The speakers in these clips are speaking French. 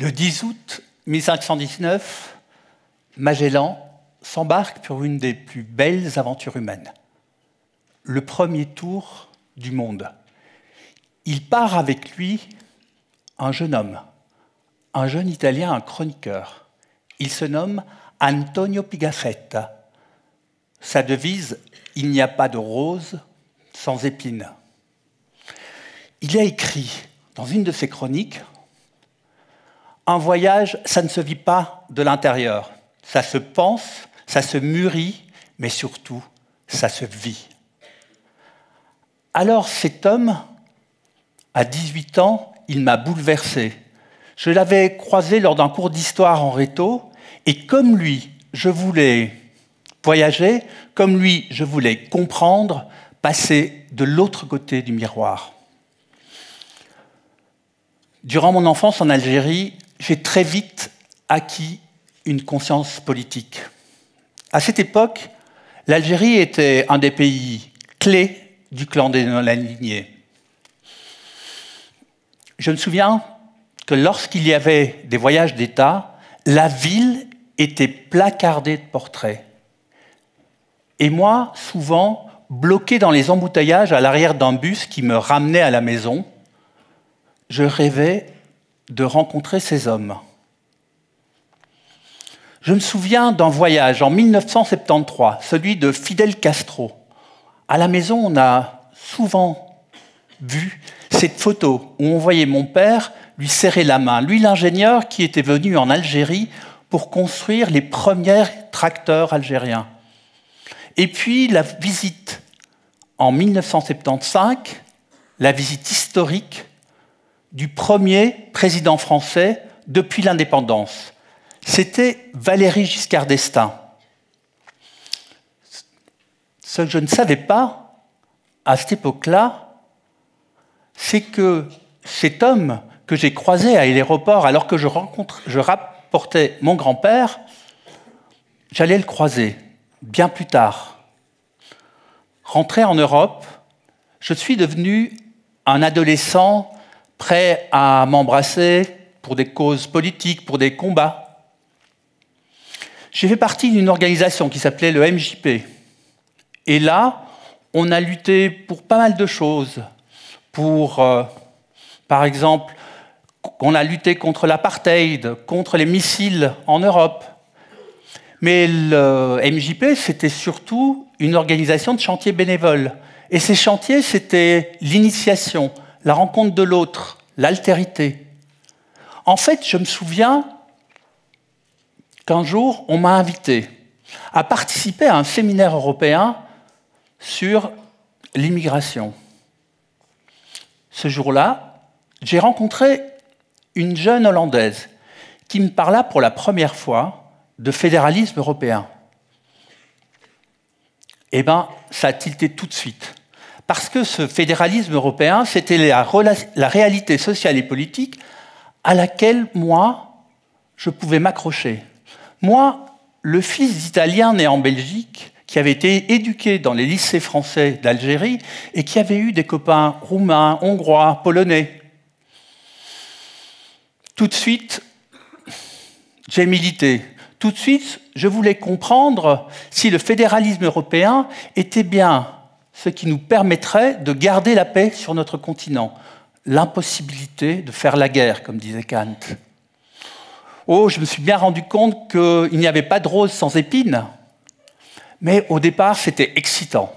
Le 10 août 1519, Magellan s'embarque pour une des plus belles aventures humaines, le premier tour du monde. Il part avec lui un jeune homme, un jeune Italien, un chroniqueur. Il se nomme Antonio Pigafetta. Sa devise « Il n'y a pas de rose sans épines ». Il a écrit dans une de ses chroniques « Un voyage, ça ne se vit pas de l'intérieur. Ça se pense, ça se mûrit, mais surtout, ça se vit. » Alors cet homme, à 18 ans, il m'a bouleversé. Je l'avais croisé lors d'un cours d'histoire en réto, et comme lui, je voulais voyager, comme lui, je voulais comprendre, passer de l'autre côté du miroir. Durant mon enfance en Algérie, j'ai très vite acquis une conscience politique. À cette époque, l'Algérie était un des pays clés du clan des non-alignés. Je me souviens que lorsqu'il y avait des voyages d'État, la ville était placardée de portraits. Et moi, souvent, bloqué dans les embouteillages à l'arrière d'un bus qui me ramenait à la maison, je rêvais de rencontrer ces hommes. Je me souviens d'un voyage en 1973, celui de Fidel Castro. À la maison, on a souvent vu cette photo où on voyait mon père lui serrer la main. Lui, l'ingénieur qui était venu en Algérie pour construire les premiers tracteurs algériens. Et puis la visite en 1975, la visite historique du premier président français depuis l'indépendance. C'était Valéry Giscard d'Estaing. Ce que je ne savais pas, à cette époque-là, c'est que cet homme que j'ai croisé à l'aéroport, alors que je rapportais mon grand-père, j'allais le croiser bien plus tard. Rentré en Europe, je suis devenu un adolescent prêt à m'embrasser pour des causes politiques, pour des combats. J'ai fait partie d'une organisation qui s'appelait le MJP. Et là, on a lutté pour pas mal de choses. Par exemple, on a lutté contre l'apartheid, contre les missiles en Europe. Mais le MJP, c'était surtout une organisation de chantiers bénévoles. Et ces chantiers, c'était l'initiation, la rencontre de l'autre, l'altérité. En fait, je me souviens qu'un jour, on m'a invité à participer à un séminaire européen sur l'immigration. Ce jour-là, j'ai rencontré une jeune Hollandaise qui me parla pour la première fois de fédéralisme européen. Eh bien, ça a tilté tout de suite. Parce que ce fédéralisme européen, c'était la réalité sociale et politique à laquelle, moi, je pouvais m'accrocher. Moi, le fils d'Italien né en Belgique, qui avait été éduqué dans les lycées français d'Algérie et qui avait eu des copains roumains, hongrois, polonais. Tout de suite, j'ai milité. Tout de suite, je voulais comprendre si le fédéralisme européen était bien ce qui nous permettrait de garder la paix sur notre continent. L'impossibilité de faire la guerre, comme disait Kant. Oh, je me suis bien rendu compte qu'il n'y avait pas de rose sans épines. Mais au départ, c'était excitant.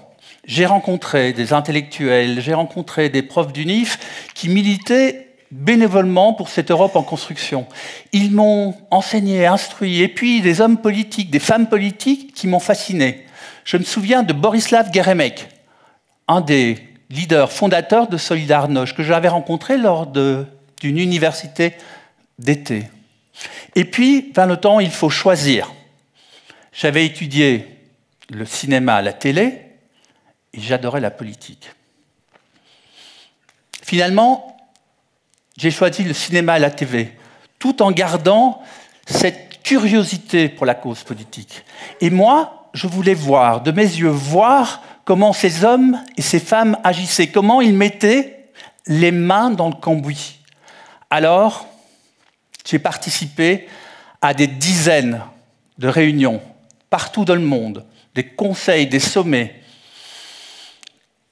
J'ai rencontré des intellectuels, j'ai rencontré des profs d'UNIF qui militaient bénévolement pour cette Europe en construction. Ils m'ont enseigné, instruit, et puis des hommes politiques, des femmes politiques qui m'ont fasciné. Je me souviens de Borislav Geremek, un des leaders fondateurs de Solidarność, que j'avais rencontré lors d'une université d'été. Et puis, vers le temps, il faut choisir. J'avais étudié le cinéma à la télé et j'adorais la politique. Finalement, j'ai choisi le cinéma à la TV, tout en gardant cette curiosité pour la cause politique. Et moi, je voulais voir, de mes yeux, voir comment ces hommes et ces femmes agissaient, comment ils mettaient les mains dans le cambouis. Alors, J'ai participé à des dizaines de réunions partout dans le monde, des conseils, des sommets,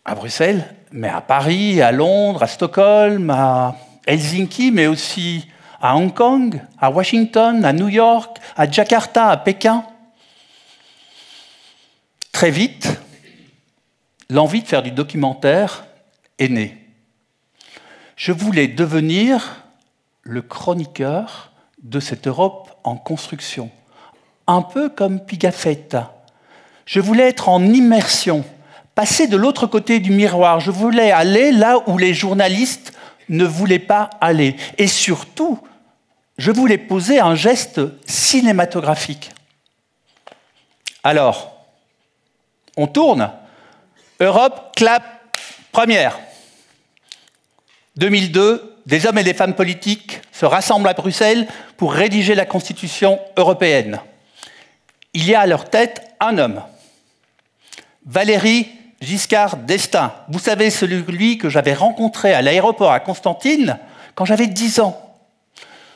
à Bruxelles, mais à Paris, à Londres, à Stockholm, à Helsinki, mais aussi à Hong Kong, à Washington, à New York, à Jakarta, à Pékin. Très vite, l'envie de faire du documentaire est née. Je voulais devenir le chroniqueur de cette Europe en construction, un peu comme Pigafetta. Je voulais être en immersion, passer de l'autre côté du miroir. Je voulais aller là où les journalistes ne voulaient pas aller. Et surtout, je voulais poser un geste cinématographique. Alors, on tourne. Europe, clap, première. 2002, des hommes et des femmes politiques se rassemblent à Bruxelles pour rédiger la Constitution européenne. Il y a à leur tête un homme, Valéry Giscard d'Estaing. Vous savez, celui que j'avais rencontré à l'aéroport à Constantine quand j'avais 10 ans.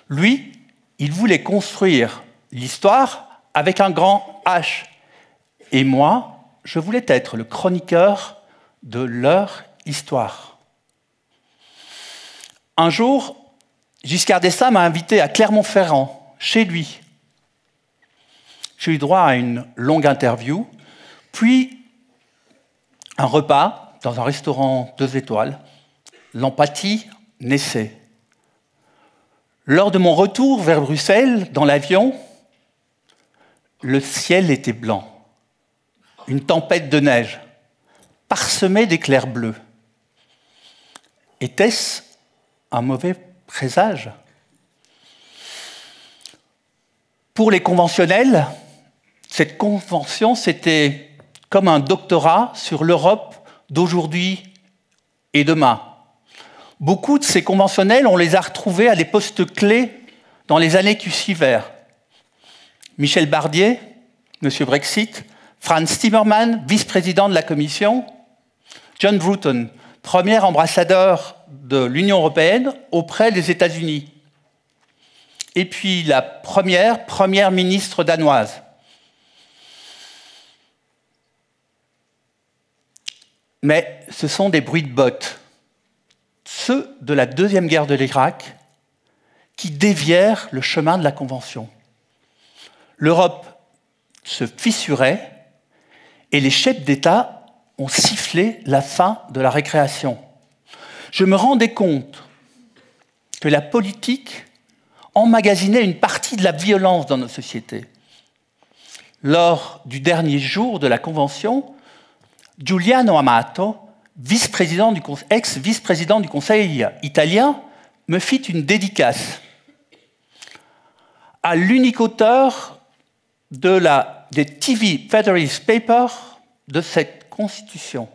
Lui, il voulait construire l'histoire avec un grand H. Et moi, je voulais être le chroniqueur de leur histoire. Un jour, Giscard d'Estaing m'a invité à Clermont-Ferrand, chez lui. J'ai eu droit à une longue interview, puis un repas dans un restaurant 2 étoiles. L'empathie naissait. Lors de mon retour vers Bruxelles, dans l'avion, le ciel était blanc. Une tempête de neige, parsemée d'éclairs bleus. Était-ce un mauvais présage? Pour les conventionnels, cette convention, c'était comme un doctorat sur l'Europe d'aujourd'hui et demain. Beaucoup de ces conventionnels, on les a retrouvés à des postes clés dans les années qui suivirent. Michel Bardier, Monsieur Brexit, Franz Timmerman, vice-président de la Commission, John Bruton, premier ambassadeur de l'Union européenne auprès des États-Unis, et puis la première ministre danoise. Mais ce sont des bruits de bottes, ceux de la deuxième guerre de l'Irak, qui dévièrent le chemin de la Convention. L'Europe se fissurait, et les chefs d'État ont sifflé la fin de la récréation. Je me rendais compte que la politique emmagasinait une partie de la violence dans nos sociétés. Lors du dernier jour de la Convention, Giuliano Amato, ex-vice-président du Conseil italien, me fit une dédicace à l'unique auteur de des TV Federalist Papers de cette Constitution.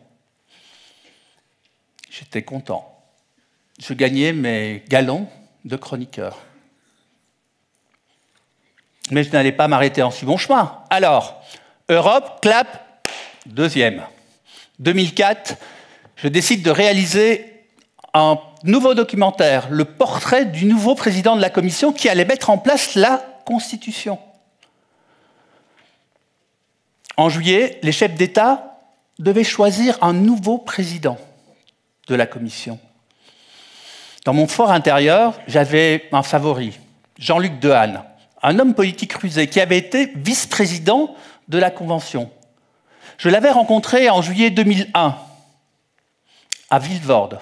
J'étais content. Je gagnais mes galons de chroniqueur. Mais je n'allais pas m'arrêter en si bon chemin. Alors, Europe, clap, deuxième. 2004, je décide de réaliser un nouveau documentaire, le portrait du nouveau président de la Commission qui allait mettre en place la Constitution. En juillet, les chefs d'État devaient choisir un nouveau président de la Commission. Dans mon fort intérieur, j'avais un favori, Jean-Luc Dehaene, un homme politique rusé qui avait été vice-président de la Convention. Je l'avais rencontré en juillet 2001, à Vilvoorde.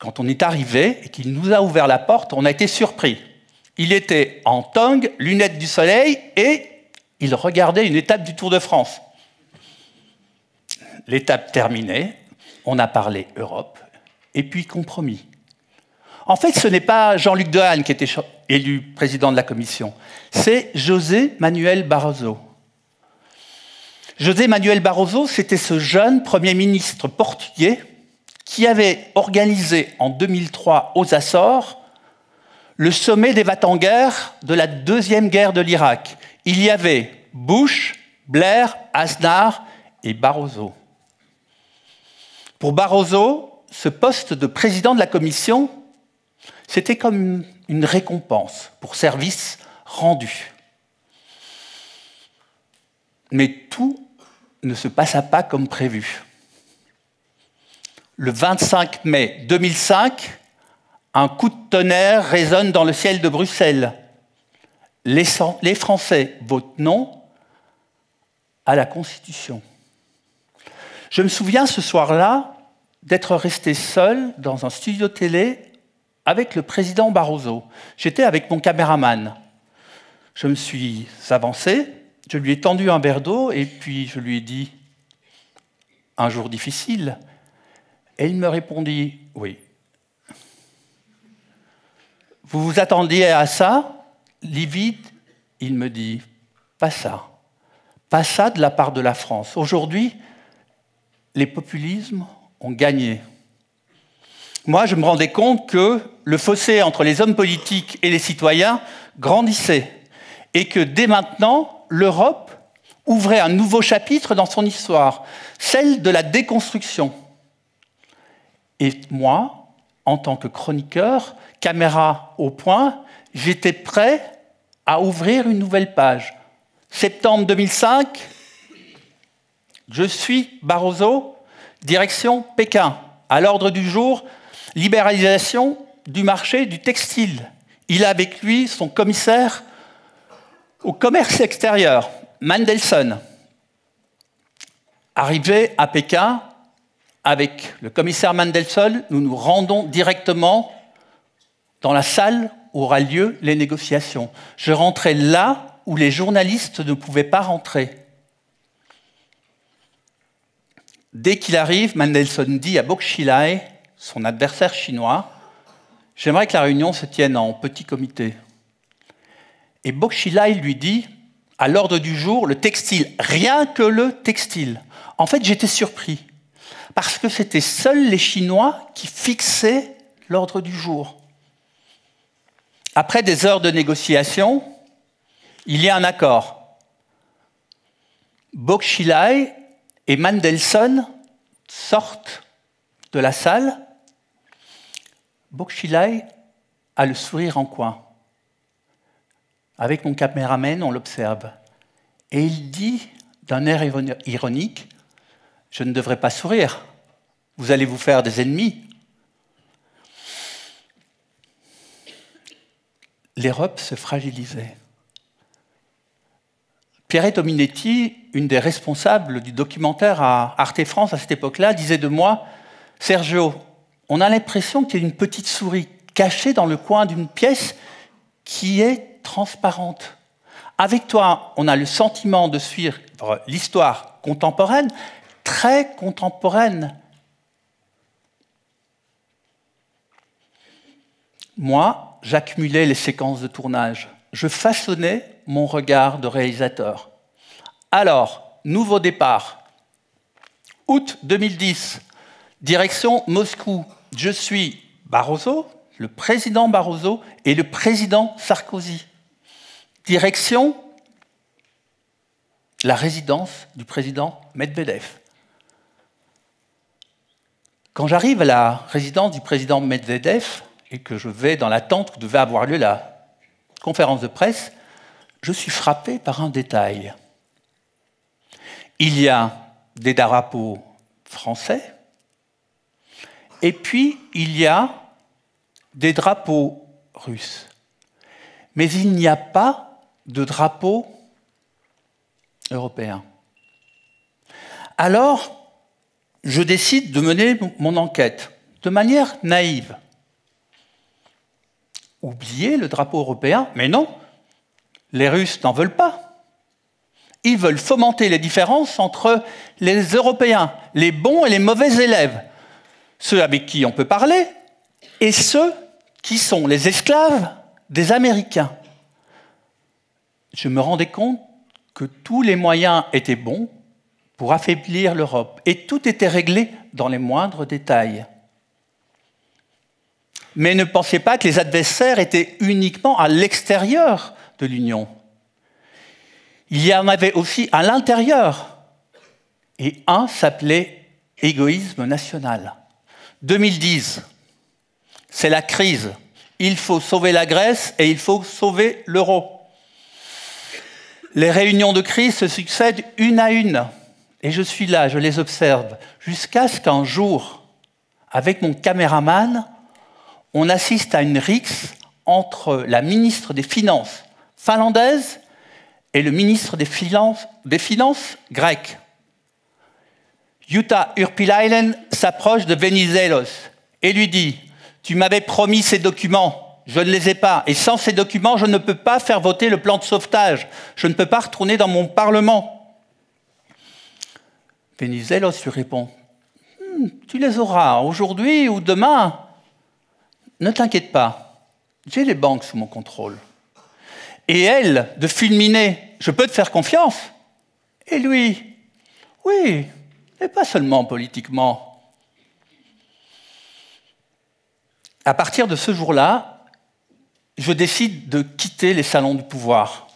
Quand on est arrivé et qu'il nous a ouvert la porte, on a été surpris. Il était en tongs, lunettes du soleil et il regardait une étape du Tour de France. L'étape terminée, on a parlé Europe et puis compromis. En fait, ce n'est pas Jean-Luc Dehaene qui était élu président de la Commission, c'est José Manuel Barroso. José Manuel Barroso, c'était ce jeune Premier ministre portugais qui avait organisé en 2003 aux Açores le sommet des va-t-en-guerre de la deuxième guerre de l'Irak. Il y avait Bush, Blair, Aznar et Barroso. Pour Barroso, ce poste de président de la Commission, c'était comme une récompense pour service rendu. Mais tout ne se passa pas comme prévu. Le 25 mai 2005, un coup de tonnerre résonne dans le ciel de Bruxelles. Les Français votent non à la Constitution. Je me souviens ce soir-là d'être resté seul dans un studio télé avec le président Barroso. J'étais avec mon caméraman. Je me suis avancé, je lui ai tendu un verre d'eau et puis je lui ai dit « Un jour difficile ». Et il me répondit « Oui. Vous vous attendiez à ça ?» Livide, il me dit « Pas ça. Pas ça de la part de la France. Aujourd'hui, les populismes ont gagné. » Moi, je me rendais compte que le fossé entre les hommes politiques et les citoyens grandissait et que dès maintenant, l'Europe ouvrait un nouveau chapitre dans son histoire, celle de la déconstruction. Et moi, en tant que chroniqueur, caméra au point, j'étais prêt à ouvrir une nouvelle page. Septembre 2005, je suis Barroso, direction Pékin, à l'ordre du jour. Libéralisation du marché du textile. Il a avec lui son commissaire au commerce extérieur, Mandelson. Arrivé à Pékin, avec le commissaire Mandelson, nous nous rendons directement dans la salle où aura lieu les négociations. Je rentrais là où les journalistes ne pouvaient pas rentrer. Dès qu'il arrive, Mandelson dit à Bo Xilai, son adversaire chinois, « J'aimerais que la réunion se tienne en petit comité. » Et Bo Xilai lui dit, à l'ordre du jour, le textile, rien que le textile. En fait, j'étais surpris, parce que c'était seuls les Chinois qui fixaient l'ordre du jour. Après des heures de négociation, il y a un accord. Bo Xilai et Mandelson sortent de la salle. Bo Xilai a le sourire en coin. Avec mon caméraman, on l'observe. Et il dit, d'un air ironique, « Je ne devrais pas sourire. Vous allez vous faire des ennemis. » L'Europe se fragilisait. Pierrette Dominetti, une des responsables du documentaire à Arte France à cette époque-là, disait de moi « Sergio, on a l'impression qu'il y a une petite souris cachée dans le coin d'une pièce qui est transparente. Avec toi, on a le sentiment de suivre l'histoire contemporaine, très contemporaine. » Moi, j'accumulais les séquences de tournage. Je façonnais mon regard de réalisateur. Alors, nouveau départ. Août 2010. Direction Moscou, je suis Barroso, le président Barroso et le président Sarkozy. Direction la résidence du président Medvedev. Quand j'arrive à la résidence du président Medvedev et que je vais dans la tente où devait avoir lieu la conférence de presse, je suis frappé par un détail. Il y a des drapeaux français, et puis, il y a des drapeaux russes. Mais il n'y a pas de drapeau européen. Alors, je décide de mener mon enquête de manière naïve. Oublier le drapeau européen, mais non, les Russes n'en veulent pas. Ils veulent fomenter les différences entre les Européens, les bons et les mauvais élèves. Ceux avec qui on peut parler, et ceux qui sont les esclaves des Américains. Je me rendais compte que tous les moyens étaient bons pour affaiblir l'Europe, et tout était réglé dans les moindres détails. Mais ne pensez pas que les adversaires étaient uniquement à l'extérieur de l'Union. Il y en avait aussi à l'intérieur, et un s'appelait égoïsme national. 2010, c'est la crise. Il faut sauver la Grèce et il faut sauver l'euro. Les réunions de crise se succèdent une à une. Et je suis là, je les observe, jusqu'à ce qu'un jour, avec mon caméraman, on assiste à une rixe entre la ministre des Finances finlandaise et le ministre des Finances grec. Jutta Urpilainen s'approche de Venizelos et lui dit « Tu m'avais promis ces documents, je ne les ai pas, et sans ces documents, je ne peux pas faire voter le plan de sauvetage, je ne peux pas retourner dans mon Parlement. » Venizelos lui répond « Tu les auras aujourd'hui ou demain. Ne t'inquiète pas, j'ai les banques sous mon contrôle. » Et elle, de fulminer « Je peux te faire confiance ?» Et lui « Oui, mais pas seulement politiquement. » À partir de ce jour-là, je décide de quitter les salons du pouvoir.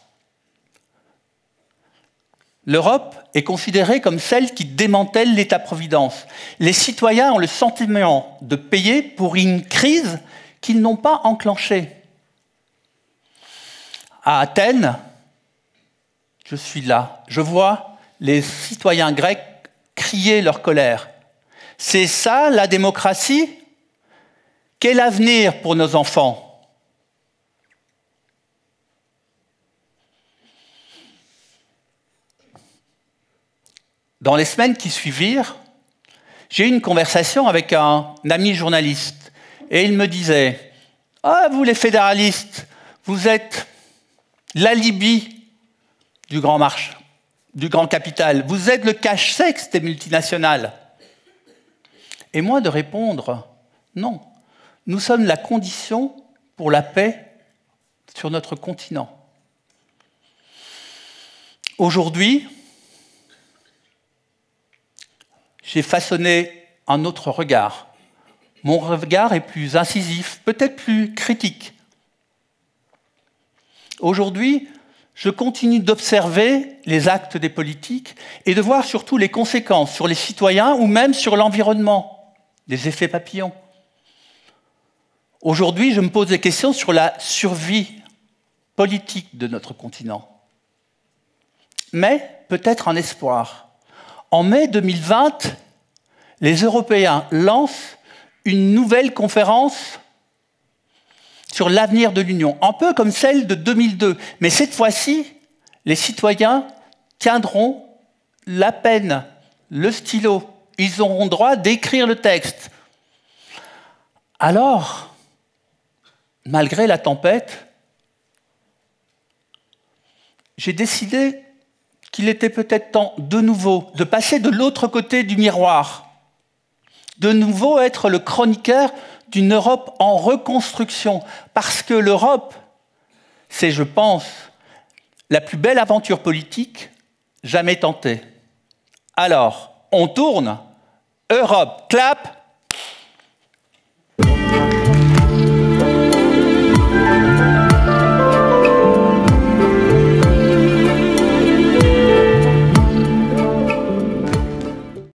L'Europe est considérée comme celle qui démantèle l'État-providence. Les citoyens ont le sentiment de payer pour une crise qu'ils n'ont pas enclenchée. À Athènes, je suis là. Je vois les citoyens grecs crier leur colère. C'est ça, la démocratie ? Quel avenir pour nos enfants ? Dans les semaines qui suivirent, j'ai eu une conversation avec un ami journaliste. Et il me disait « Ah, vous les fédéralistes, vous êtes l'alibi du grand marché, du grand capital. Vous êtes le cache-sexe des multinationales. » Et moi de répondre « Non. Nous sommes la condition pour la paix sur notre continent. » Aujourd'hui, j'ai façonné un autre regard. Mon regard est plus incisif, peut-être plus critique. Aujourd'hui, je continue d'observer les actes des politiques et de voir surtout les conséquences sur les citoyens ou même sur l'environnement, les effets papillons. Aujourd'hui, je me pose des questions sur la survie politique de notre continent. Mais peut-être un espoir. En mai 2020, les Européens lancent une nouvelle conférence sur l'avenir de l'Union, un peu comme celle de 2002. Mais cette fois-ci, les citoyens tiendront la peine, le stylo. Ils auront droit d'écrire le texte. Alors, malgré la tempête, j'ai décidé qu'il était peut-être temps de nouveau de passer de l'autre côté du miroir, de nouveau être le chroniqueur d'une Europe en reconstruction, parce que l'Europe, c'est, je pense, la plus belle aventure politique jamais tentée. Alors, on tourne, Europe, clap.